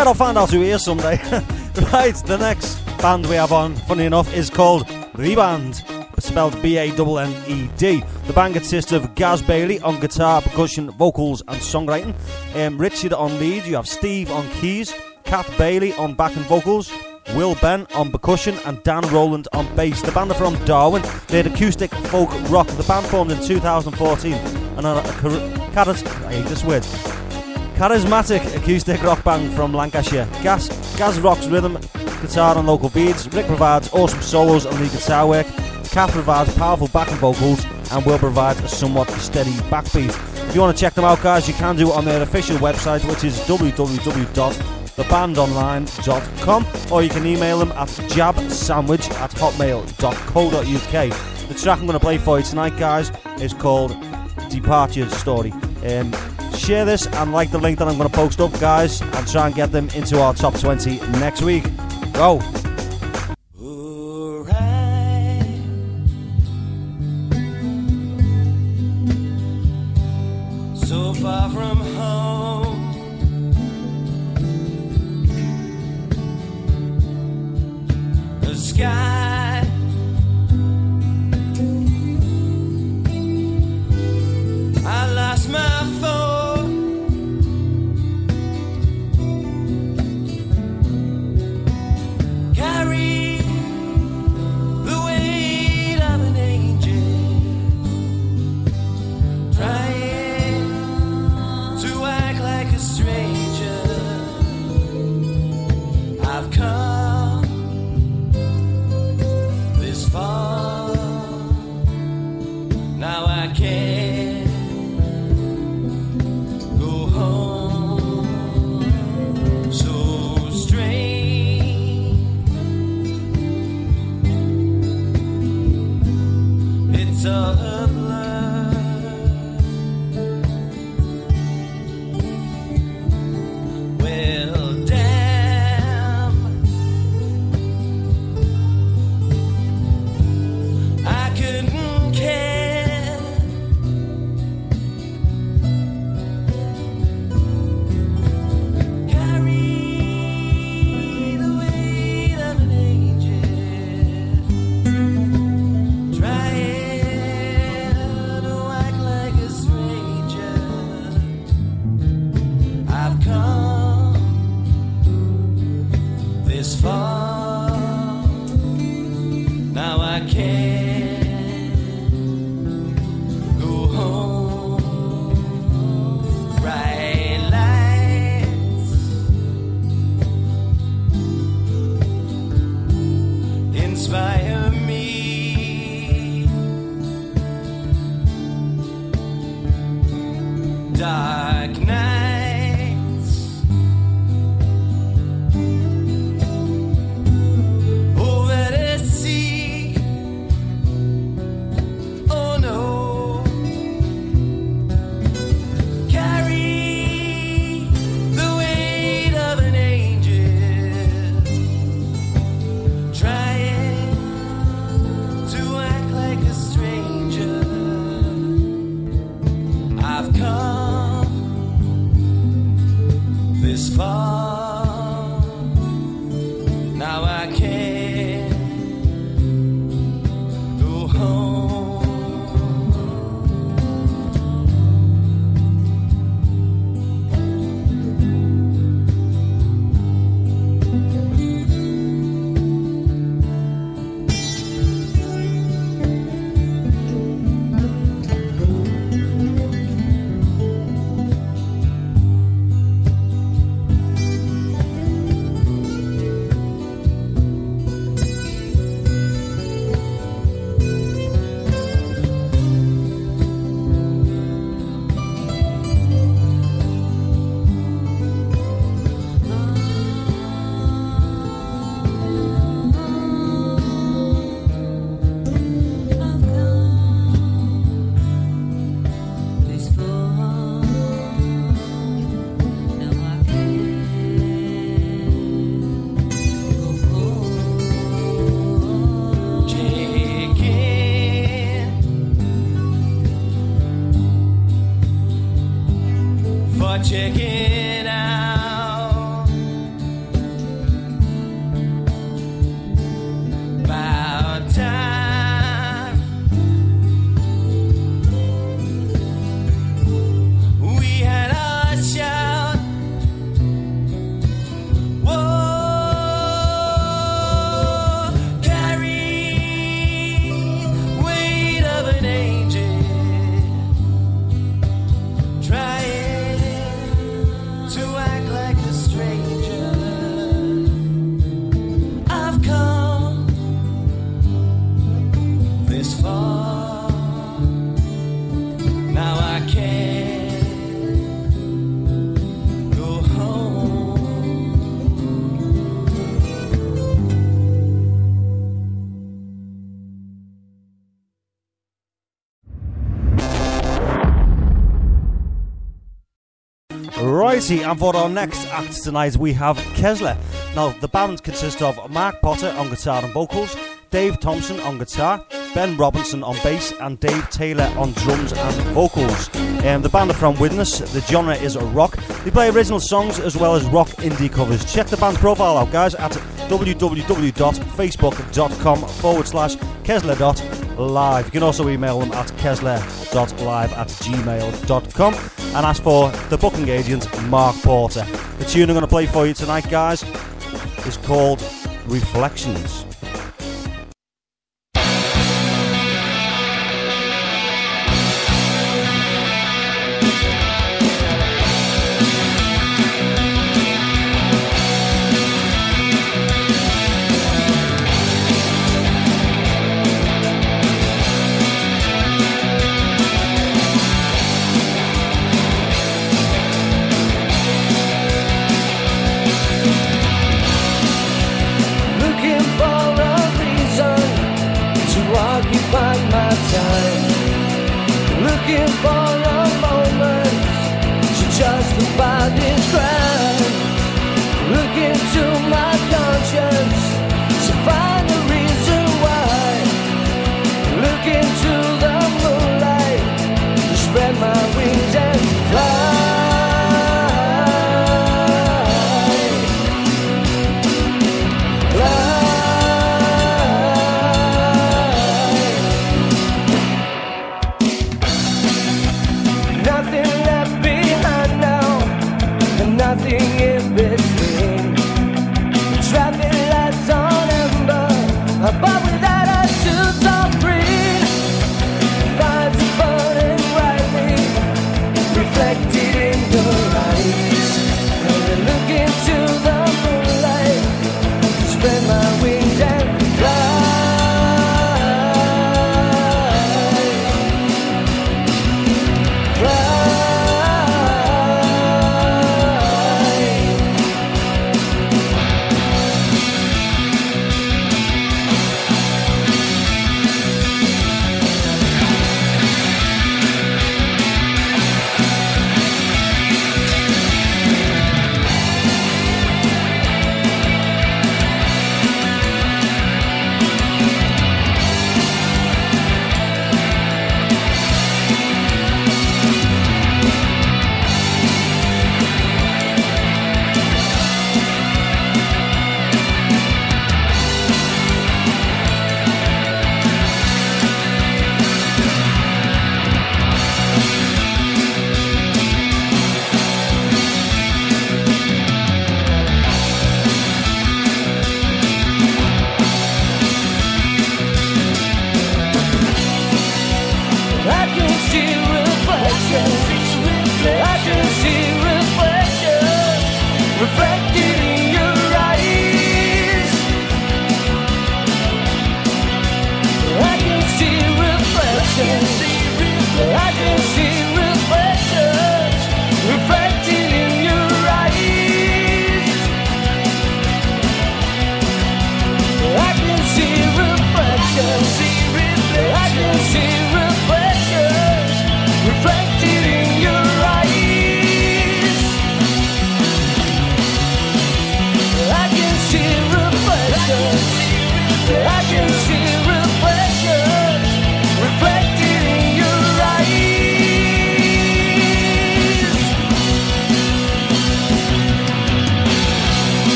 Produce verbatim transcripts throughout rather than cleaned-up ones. yet I'll find out who he is someday. Right, the next band we have on, funny enough, is called Reband, spelled B A N N E D. The band consists of Gaz Bailey on guitar, percussion, vocals and songwriting, um, Richard on lead, you have Steve on keys, Kath Bailey on back and vocals, Will Ben on percussion and Dan Rowland on bass. The band are from Darwin. They're acoustic folk rock. The band formed in two thousand fourteen and are a charis- I hate this word. charismatic acoustic rock band from Lancashire. Gaz, Gaz rocks rhythm, guitar and local beats. Rick provides awesome solos and lead guitar work. Kath provides powerful backing vocals and Will provides a somewhat steady backbeat. If you want to check them out, guys, you can do it on their official website, which is w w w dot the band online dot com, or you can email them at jab sandwich at hotmail dot co dot uk. The track I'm going to play for you tonight, guys, is called Departure Story. Um, share this and like the link that I'm going to post up, guys, and try and get them into our top twenty next week. Go! Check it out. Society, and for our next act tonight we have Kessler. Now the band consists of Mark Potter on guitar and vocals, Dave Thompson on guitar, Ben Robinson on bass, and Dave Taylor on drums and vocals. Um, the band are from Witness, the genre is rock. They play original songs as well as rock indie covers. Check the band profile out, guys, at w w w dot facebook dot com forward slash Kessler dot live. You can also email them at kessler dot live at gmail dot com and ask for the booking agent, Mark Porter. The tune I'm going to play for you tonight, guys, is called Reflections.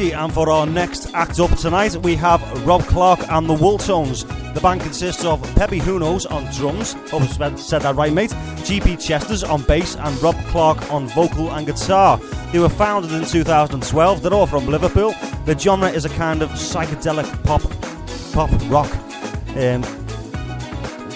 And for our next act up tonight, we have Rob Clark and the Wooltones. The band consists of Pepe Knows on drums, hope I said that right, mate, G P Chesters on bass, and Rob Clark on vocal and guitar. They were founded in two thousand twelve, they're all from Liverpool. Their genre is a kind of psychedelic pop, pop rock. Um,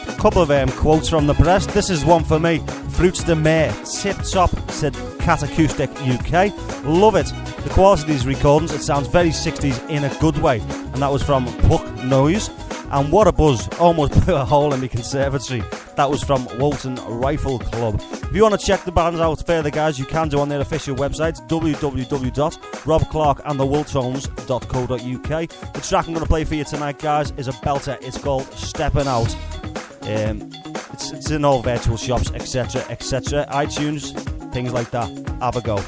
a couple of um, quotes from the press. This is one for me. Fruits de Mer, tip top, said Catacoustic U K. Love it. The quality of these recordings, it sounds very sixties in a good way. And that was from Puck Noise. And what a buzz, almost blew a hole in the conservatory. That was from Walton Rifle Club. If you want to check the bands out further, guys, you can do on their official website, w w w dot rob clark and the wooltones dot co dot u k. The track I'm going to play for you tonight, guys, is a belter. It's called Stepping Out. Um, it's, it's in all virtual shops, et cetera, et cetera, iTunes, things like that. Have a go.